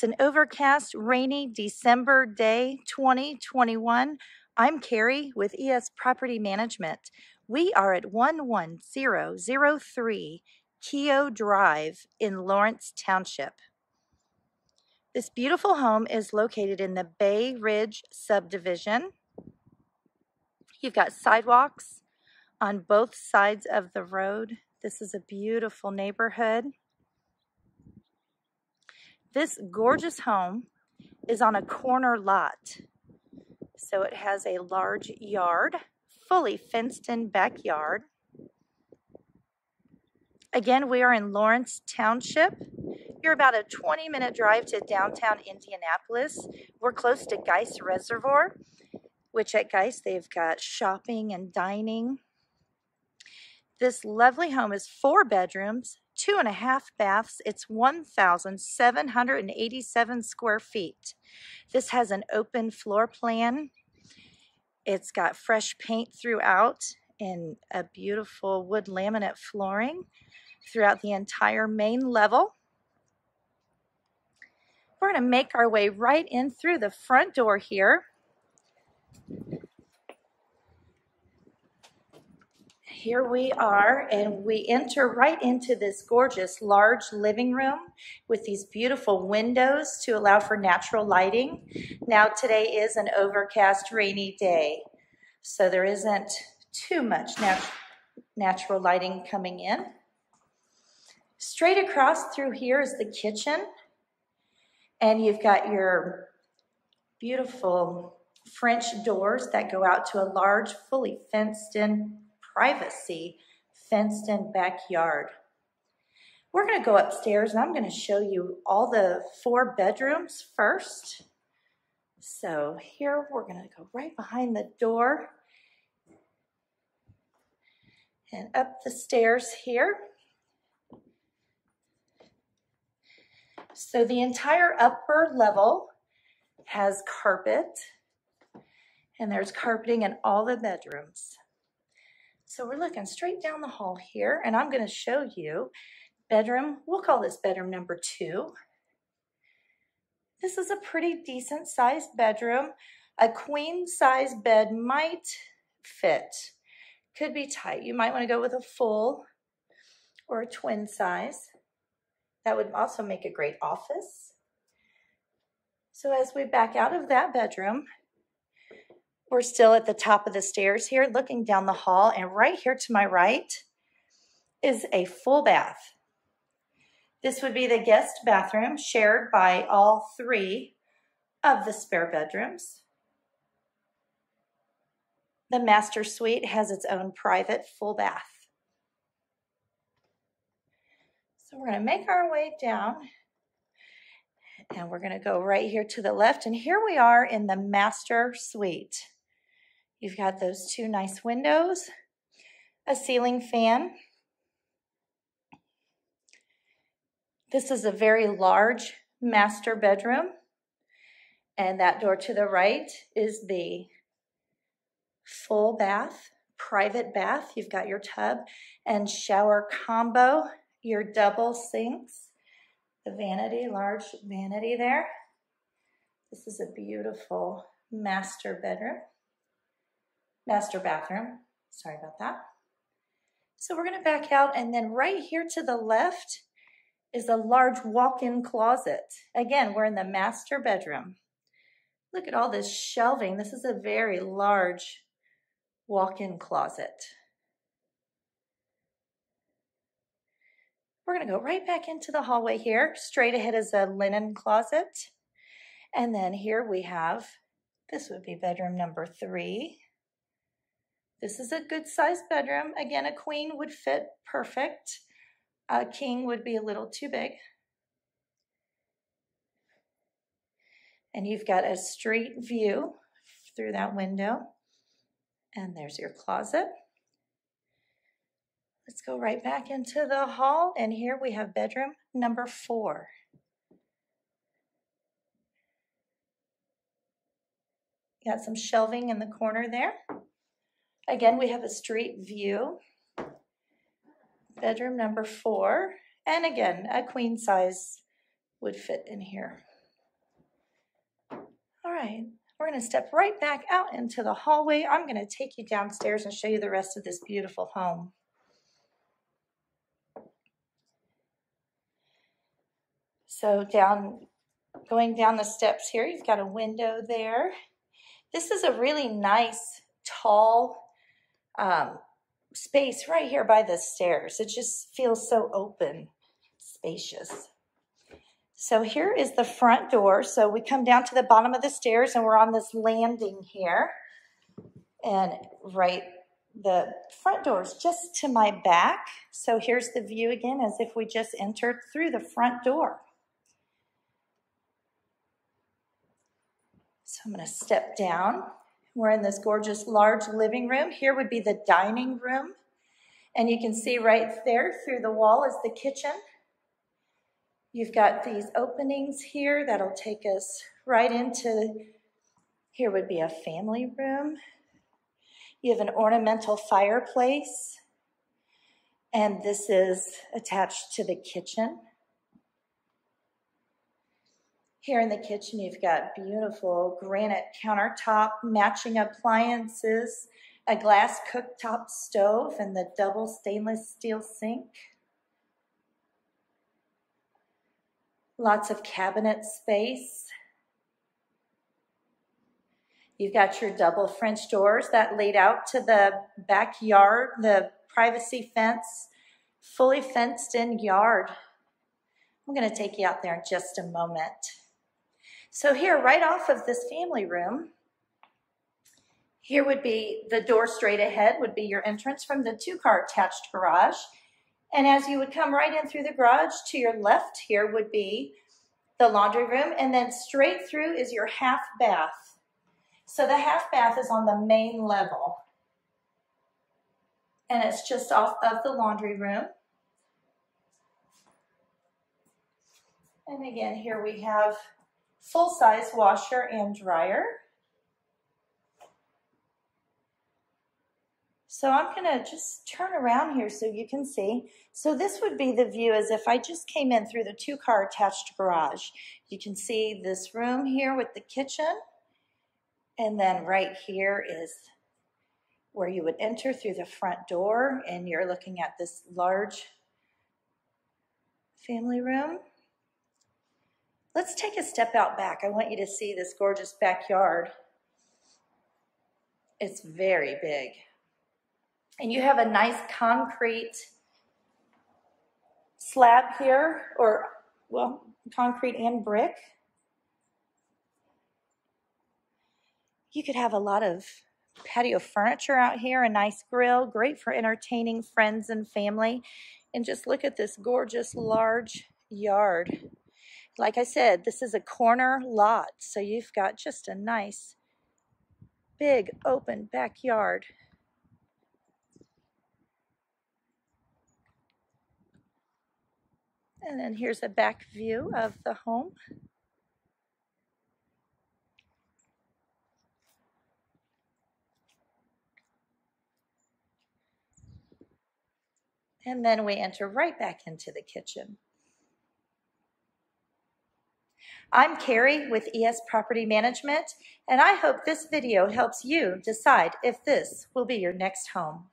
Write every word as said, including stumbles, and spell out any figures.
It's an overcast, rainy December day, twenty twenty-one. I'm Carrie with E S Property Management. We are at one one zero zero three Keough Drive in Lawrence Township. This beautiful home is located in the Bay Ridge subdivision. You've got sidewalks on both sides of the road. This is a beautiful neighborhood. This gorgeous home is on a corner lot, so it has a large yard, fully fenced-in backyard. Again, we are in Lawrence Township. You're about a twenty-minute drive to downtown Indianapolis. We're close to Geist Reservoir, which at Geist they've got shopping and dining. This lovely home is four bedrooms, two and a half baths. It's one thousand seven hundred eighty-seven square feet. This has an open floor plan. It's got fresh paint throughout and a beautiful wood laminate flooring throughout the entire main level. We're going to make our way right in through the front door here. Here we are, and we enter right into this gorgeous large living room with these beautiful windows to allow for natural lighting. Now today is an overcast rainy day, so there isn't too much nat natural lighting coming in. Straight across through here is the kitchen, and you've got your beautiful French doors that go out to a large, fully fenced-in privacy, fenced-in backyard. We're going to go upstairs, and I'm going to show you all the four bedrooms first. So here we're going to go right behind the door and up the stairs here. So the entire upper level has carpet, and there's carpeting in all the bedrooms. So we're looking straight down the hall here, and I'm going to show you bedroom, we'll call this bedroom number two. This is a pretty decent sized bedroom. A queen size bed might fit. Could be tight. You might want to go with a full or a twin size. That would also make a great office. So as we back out of that bedroom, we're still at the top of the stairs here, looking down the hall, and right here to my right is a full bath. This would be the guest bathroom shared by all three of the spare bedrooms. The master suite has its own private full bath. So we're going to make our way down, and we're going to go right here to the left, and here we are in the master suite. You've got those two nice windows, a ceiling fan. This is a very large master bedroom, and that door to the right is the full bath, private bath. You've got your tub and shower combo, your double sinks, the vanity, large vanity there. This is a beautiful master bedroom. Master bathroom, sorry about that. So we're going to back out, and then right here to the left is a large walk-in closet. Again, we're in the master bedroom. Look at all this shelving. This is a very large walk-in closet. We're going to go right back into the hallway here. Straight ahead is a linen closet. And then here we have, this would be bedroom number three. This is a good-sized bedroom. Again, a queen would fit perfect. A king would be a little too big. And you've got a street view through that window. And there's your closet. Let's go right back into the hall, and here we have bedroom number four. Got some shelving in the corner there. Again, we have a street view. Bedroom number four. And again, a queen size would fit in here. right, we're going to step right back out into the hallway. I'm going to take you downstairs and show you the rest of this beautiful home. So down, going down the steps here, you've got a window there. This is a really nice, tall um, space right here by the stairs. It just feels so open, spacious. So here is the front door. So we come down to the bottom of the stairs and we're on this landing here. And right, the front door is just to my back. So here's the view again, as if we just entered through the front door. So I'm going to step down. We're in this gorgeous large living room. Here would be the dining room. And you can see right there through the wall is the kitchen. You've got these openings here that'll take us right into, here would be a family room. You have an ornamental fireplace, and this is attached to the kitchen. Here in the kitchen, you've got beautiful granite countertop, matching appliances, a glass cooktop stove, and the double stainless steel sink. Lots of cabinet space. You've got your double French doors that lead out to the backyard, the privacy fence, fully fenced in yard. I'm gonna take you out there in just a moment. So here, right off of this family room, here would be the door straight ahead would be your entrance from the two-car attached garage. And as you would come right in through the garage, to your left here would be the laundry room, and then straight through is your half bath. So the half bath is on the main level, and it's just off of the laundry room. And again, here we have full-size washer and dryer. So I'm gonna just turn around here so you can see. So this would be the view as if I just came in through the two-car attached garage. You can see this room here with the kitchen. And then right here is where you would enter through the front door, and you're looking at this large family room. Let's take a step out back. I want you to see this gorgeous backyard. It's very big. And you have a nice concrete slab here, or, well, concrete and brick. You could have a lot of patio furniture out here, a nice grill, great for entertaining friends and family. And just look at this gorgeous large yard. Like I said, this is a corner lot, so you've got just a nice, big, open backyard. And then here's a back view of the home. And then we enter right back into the kitchen. I'm Carrie with E S Property Management, and I hope this video helps you decide if this will be your next home.